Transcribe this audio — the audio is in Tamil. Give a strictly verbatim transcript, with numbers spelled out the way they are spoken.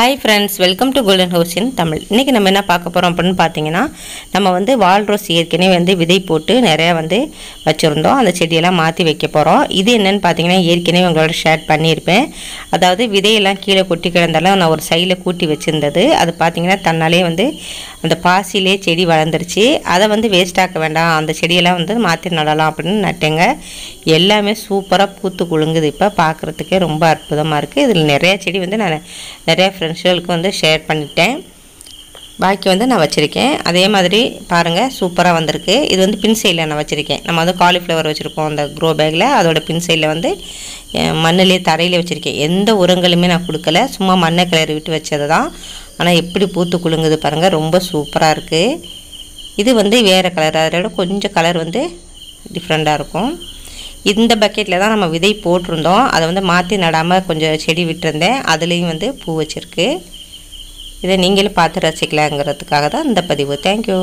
Hi friends, welcome to Golden House in Tamil. இன்னைக்கு நம்ம என்ன பார்க்க போறோம் அப்படினு பாத்தீங்கன்னா நம்ம வந்து வால்ரோஸ் ஏற்கனவே வந்து விதை போட்டு நிறைய வந்து வச்சிருந்தோம். அந்த செடி எல்லாம் மாத்தி வைக்க போறோம். இது என்னன்னு பாத்தீங்கன்னா ஏற்கனவே உங்களோட ஷேர் பண்ணியிருப்பேன். அதாவது விதை எல்லாம் கீழ கொட்டி கிடந்தல நான் ஒரு சைல கூட்டி வச்சிருந்தது. அது பாத்தீங்கன்னா தன்னாலே வந்து அந்த பாசிலே செடி வளர்ந்துருச்சு. அத வந்து வேஸ்ட் ஆக்க வேண்டாம். அந்த செடி எல்லாம் வந்து மாத்தி நடலாம் அப்படினு நட்டேங்க. எல்லாமே சூப்பரா பூத்து குலுங்குது. இப்ப பார்க்கிறதுக்கே ரொம்ப அற்புதமா இருக்கு. இதுல நிறைய செடி வந்து நான் நிறைய ஃப்ரெண்ட்ஸ்களுக்கு வந்து ஷேர் பண்ணிட்டேன். பாக்கி வந்து நான் வச்சிருக்கேன். அதே மாதிரி பாருங்க சூப்பரா வந்திருக்கு. இது வந்து பின் சைடுல நான் வச்சிருக்கேன். நம்ம வந்து காலிஃப்ளவர் வச்சிருக்கோம் அந்த grow bagல. அதோட பின் சைடுல வந்து மண்ணிலே தரையிலே வச்சிருக்கேன். எந்த உரங்களுமே நான் கொடுக்கல. சும்மா மண்ணை கிளறி விட்டு வச்சதுதான். ஆனா எப்படி பூத்து குலுங்குது பாருங்க. ரொம்ப சூப்பரா இருக்கு. இது வந்து வேற கலர். அதோட கொஞ்சம் கலர் வந்து டிஃபரண்டா இருக்கும். இந்த பக்கெட்ல தான் நம்ம விதை போட்டுறோம். அத வந்து மாத்தி நடாம கொஞ்சம் செடி விட்டுறேன். அதுலயும் வந்து பூ வச்சிருக்கு. இத நீங்களே பார்த்து ரசிக்கலாம்ங்கிறதுக்காக தான் இந்த பதிவு. Thank you.